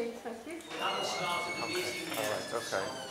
Okay. All right. Okay.